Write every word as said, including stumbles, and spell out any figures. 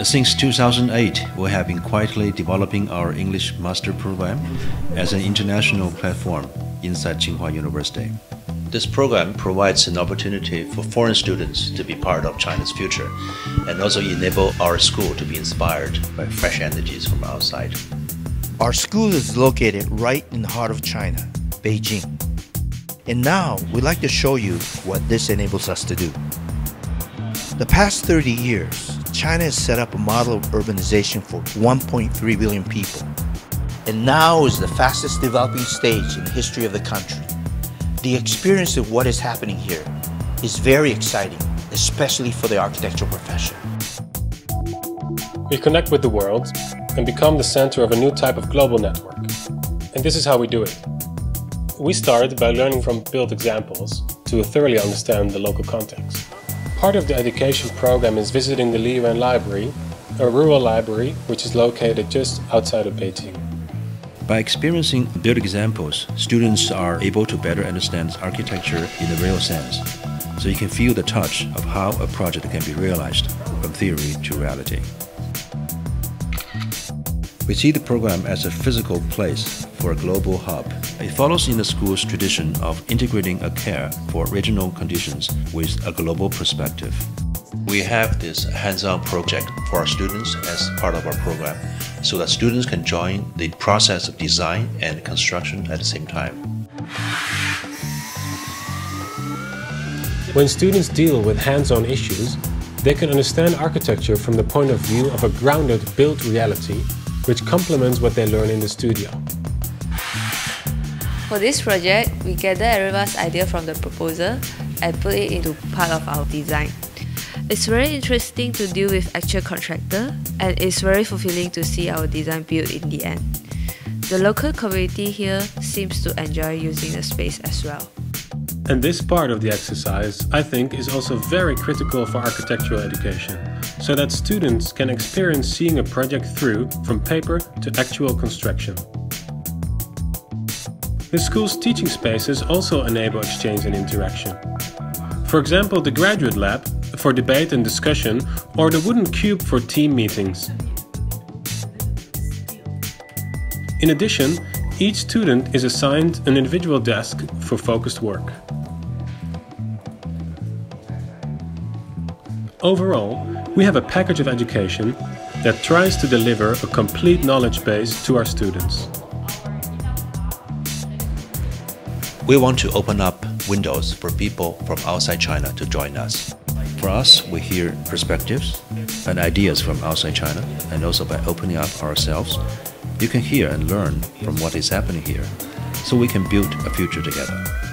Since two thousand eight, we have been quietly developing our English Master Program as an international platform inside Tsinghua University. This program provides an opportunity for foreign students to be part of China's future and also enable our school to be inspired by fresh energies from outside. Our school is located right in the heart of China, Beijing. And now, we'd like to show you what this enables us to do. The past thirty years, China has set up a model of urbanization for one point three billion people. And now is the fastest developing stage in the history of the country. The experience of what is happening here is very exciting, especially for the architectural profession. We connect with the world and become the center of a new type of global network. And this is how we do it. We start by learning from built examples to thoroughly understand the local context. Part of the education program is visiting the Liyuan Library, a rural library which is located just outside of Beijing. By experiencing built examples, students are able to better understand architecture in the real sense, so you can feel the touch of how a project can be realized from theory to reality. We see the program as a physical place for a global hub. It follows in the school's tradition of integrating a care for regional conditions with a global perspective. We have this hands-on project for our students as part of our program, so that students can join the process of design and construction at the same time. When students deal with hands-on issues, they can understand architecture from the point of view of a grounded, built reality, which complements what they learn in the studio. For this project, we gather everyone's idea from the proposal and put it into part of our design. It's very interesting to deal with actual contractor, and it's very fulfilling to see our design built in the end. The local community here seems to enjoy using the space as well. And this part of the exercise, I think, is also very critical for architectural education, so that students can experience seeing a project through from paper to actual construction. The school's teaching spaces also enable exchange and interaction. For example, the graduate lab for debate and discussion, or the wooden cube for team meetings. In addition, each student is assigned an individual desk for focused work. Overall, we have a package of education that tries to deliver a complete knowledge base to our students. We want to open up windows for people from outside China to join us. For us, we hear perspectives and ideas from outside China, and also by opening up ourselves, you can hear and learn from what is happening here, so we can build a future together.